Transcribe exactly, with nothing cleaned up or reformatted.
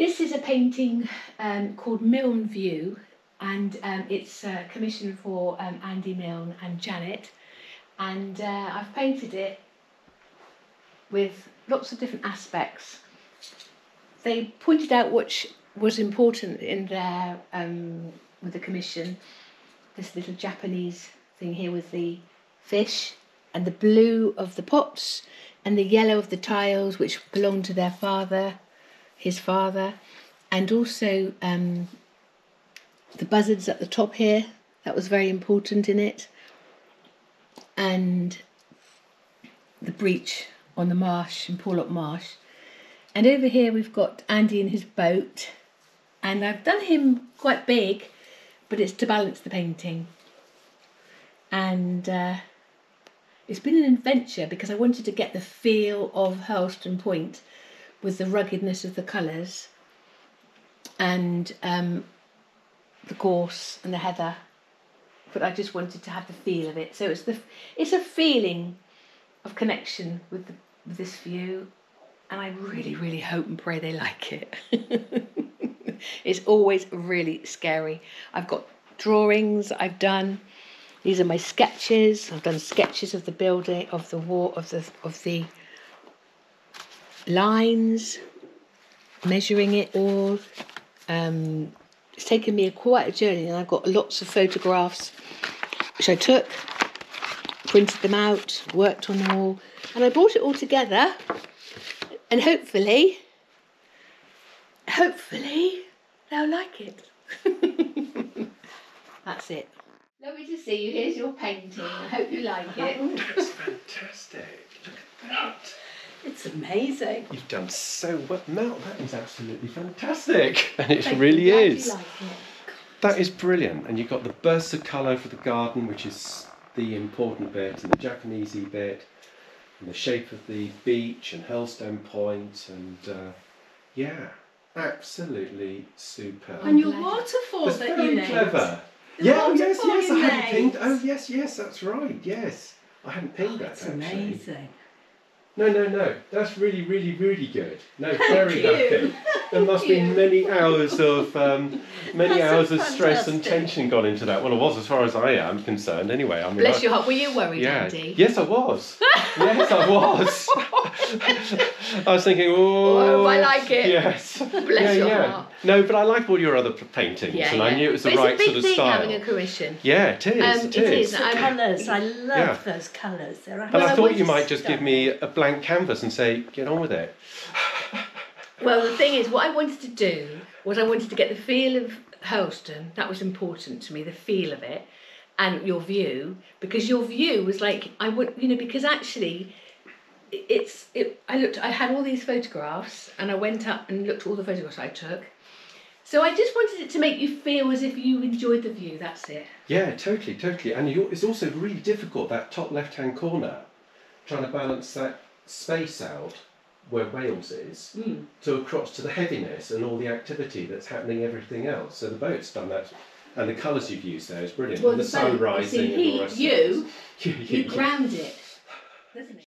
This is a painting um, called Milne View, and um, it's a commission for um, Andy Milne and Janet, and uh, I've painted it with lots of different aspects. They pointed out what was important in there um, with the commission. This little Japanese thing here with the fish and the blue of the pots and the yellow of the tiles, which belonged to their father, his father, and also um, the buzzards at the top here. That was very important in it, and the breach on the marsh in Porlock Marsh. And over here we've got Andy in his boat, and I've done him quite big, but it's to balance the painting. And uh, it's been an adventure because I wanted to get the feel of Hurlstone Point with the ruggedness of the colours and um, the gorse and the heather, but I just wanted to have the feel of it. So it's the it's a feeling of connection with, the, with this view, and I really, really hope and pray they like it. It's always really scary. I've got drawings I've done. These are my sketches. I've done sketches of the building, of the wall, of the of the lines, measuring it all. Um, it's taken me quite a journey, and I've got lots of photographs which I took, printed them out, worked on them all, and I brought it all together. And hopefully, hopefully, they'll like it. That's it. Lovely to see you. Here's your painting. I hope you like it. Oh, that's fantastic. Look at that. It's amazing. You've done so well. Mel, that is absolutely fantastic. And it Thank really you. is. You like it. That is brilliant. And you've got the bursts of colour for the garden, which is the important bit, and the Japanesey bit, and the shape of the beach and Hurlstone Point, and uh, yeah, absolutely superb. And your waterfall that's that you named. Clever. The yeah, oh, yes, yes, I hadn't pinged. Oh, yes, yes, that's right, yes. I hadn't pinged oh, that, that's actually. That's amazing. No, no, no, that's really, really, really good. No, very lucky. There must be many hours of um, many hours of stress and tension gone into that. Well, it was, as far as I am concerned, anyway. I mean, bless your heart. Were you worried, yeah. Andy? Yes, I was. Yes, I was. I was thinking, oh, oh, I like it. Yes. Bless yeah, your yeah. heart. No, but I like all your other paintings, yeah, and yeah. I knew it was the right sort of style. It's a big thing having a commission. Yeah, it is. Um, it, it is. is. The colours. I love yeah. those colours. They're and well, I thought you might just give me a blank canvas and say, get on with it. Well, the thing is, what I wanted to do was I wanted to get the feel of Hurlstone. That was important to me, the feel of it, and your view, because your view was like, I would, you know, because actually, it's, it, I looked, I had all these photographs, and I went up and looked at all the photographs I took. So I just wanted it to make you feel as if you enjoyed the view, that's it. Yeah, totally, totally. And you're, it's also really difficult, that top left-hand corner, trying to balance that space out where Wales is, mm. to across to the heaviness and all the activity that's happening, everything else. So the boat's done that, and the colours you've used there is brilliant. Well, and the, the sun boat, rising see, he, and all the rest you, of you, you ground it, doesn't it?